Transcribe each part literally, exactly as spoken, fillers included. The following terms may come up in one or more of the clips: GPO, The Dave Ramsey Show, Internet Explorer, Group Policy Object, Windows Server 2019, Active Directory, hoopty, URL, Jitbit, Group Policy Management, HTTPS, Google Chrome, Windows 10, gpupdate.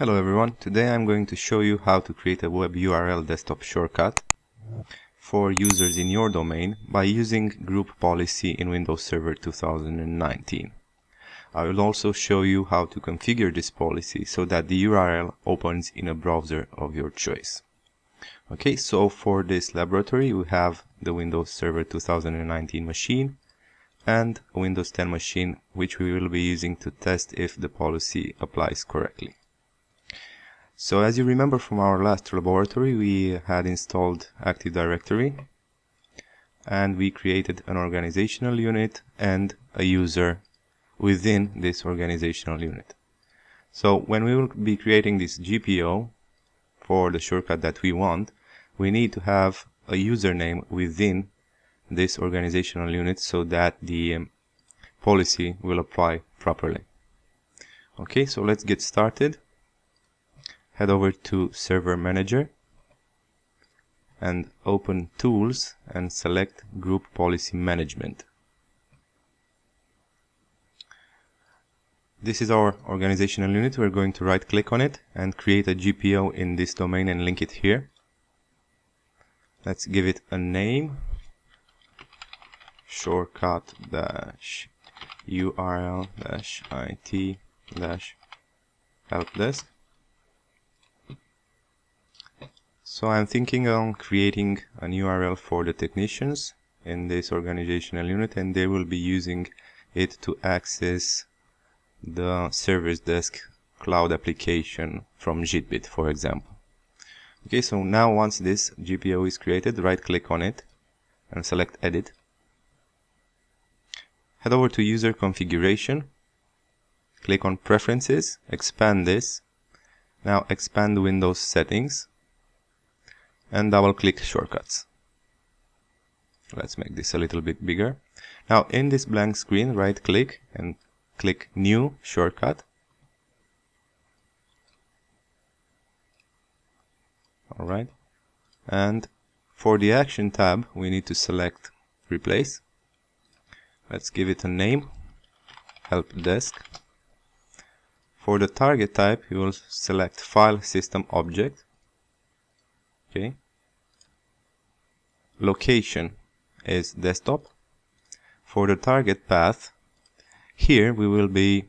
Hello everyone, today I'm going to show you how to create a web U R L desktop shortcut for users in your domain by using Group Policy in Windows Server two thousand nineteen. I will also show you how to configure this policy so that the U R L opens in a browser of your choice. Okay, so for this laboratory we have the Windows Server two thousand nineteen machine and a Windows ten machine, which we will be using to test if the policy applies correctly. So as you remember from our last laboratory, we had installed Active Directory and we created an organizational unit and a user within this organizational unit. So when we will be creating this G P O for the shortcut that we want, we need to have a username within this organizational unit so that the um, policy will apply properly. Okay, so let's get started. Head over to Server Manager and open Tools and select Group Policy Management. This is our organizational unit. We're going to right click on it and create a G P O in this domain and link it here. Let's give it a name, shortcut U R L I T helpdesk. So I'm thinking on creating a U R L for the technicians in this organizational unit, and they will be using it to access the service desk cloud application from Jitbit, for example. Okay, so now once this G P O is created, right click on it and select Edit. Head over to User Configuration, click on Preferences, expand this, now expand Windows Settings, and double click Shortcuts. Let's make this a little bit bigger. Now in this blank screen, right click and click New Shortcut. Alright, and for the Action tab we need to select Replace. Let's give it a name, Help Desk. For the target type you will select File System Object. Okay. Location is desktop. For the target path, here we will be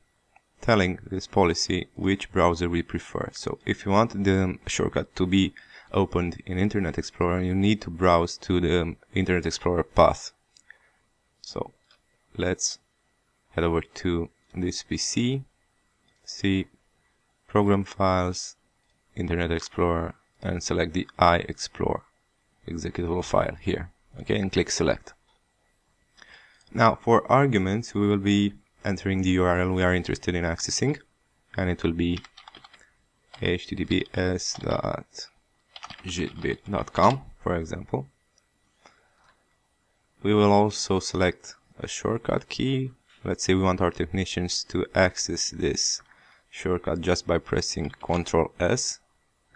telling this policy which browser we prefer. So if you want the shortcut to be opened in Internet Explorer, you need to browse to the Internet Explorer path. So let's head over to this P C, see Program Files, Internet Explorer, and select the iExplore executable file here, okay, and click Select. Now for arguments we will be entering the U R L we are interested in accessing, and it will be h t t p s colon slash slash jitbit dot com, for example. We will also select a shortcut key. Let's say we want our technicians to access this shortcut just by pressing control S.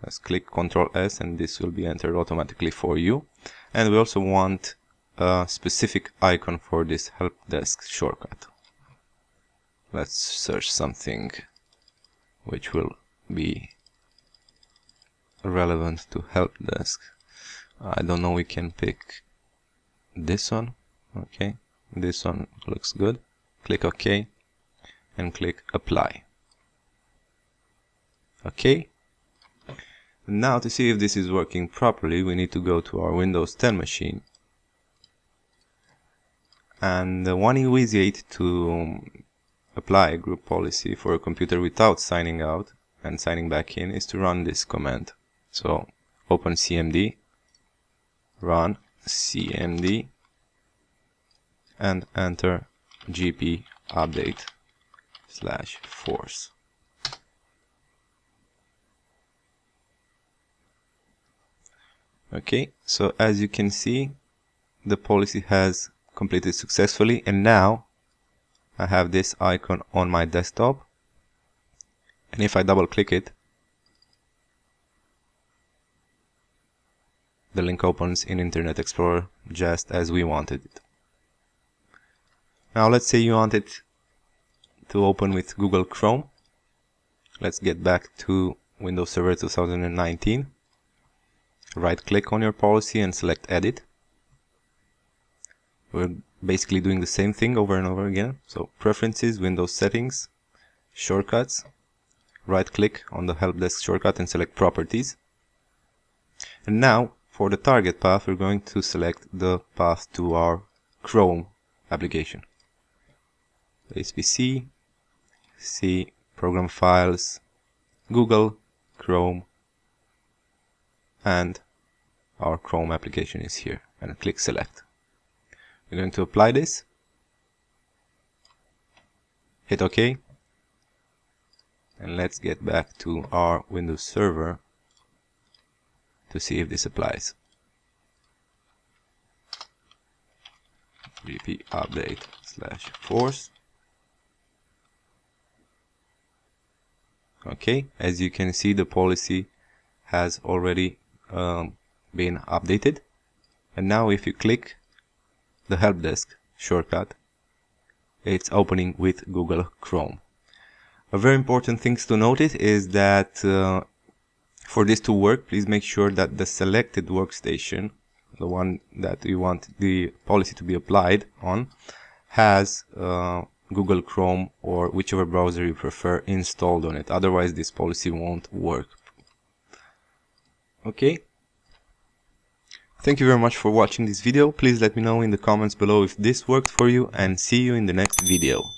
Let's click control S and this will be entered automatically for you. And we also want a specific icon for this help desk shortcut. Let's search something which will be relevant to help desk. I don't know, we can pick this one. Okay, this one looks good. Click OK and click Apply. Okay. Now to see if this is working properly, we need to go to our Windows ten machine. And one easy way to apply a group policy for a computer without signing out and signing back in is to run this command. So open C M D, run C M D, and enter g p update slash force. Okay, so as you can see, the policy has completed successfully, and now I have this icon on my desktop, and if I double click it, the link opens in Internet Explorer just as we wanted it. Now let's say you want it to open with Google Chrome. Let's get back to Windows Server two thousand nineteen, right-click on your policy and select Edit. We're basically doing the same thing over and over again. So Preferences, Windows Settings, Shortcuts, right-click on the Help Desk shortcut and select Properties. And now, for the target path, we're going to select the path to our Chrome application. H P C, C, Program Files, Google, Chrome, and our Chrome application is here, and click Select. We're going to apply this, hit OK, and let's get back to our Windows Server to see if this applies. gpupdate slash force. Okay, as you can see, the policy has already um, been updated. And now if you click the Help Desk shortcut, it's opening with Google Chrome. A very important thing to notice is that uh, for this to work, please make sure that the selected workstation, the one that you want the policy to be applied on, has uh, Google Chrome or whichever browser you prefer installed on it. Otherwise this policy won't work. Okay. Thank you very much for watching this video. Please let me know in the comments below if this worked for you, and see you in the next video.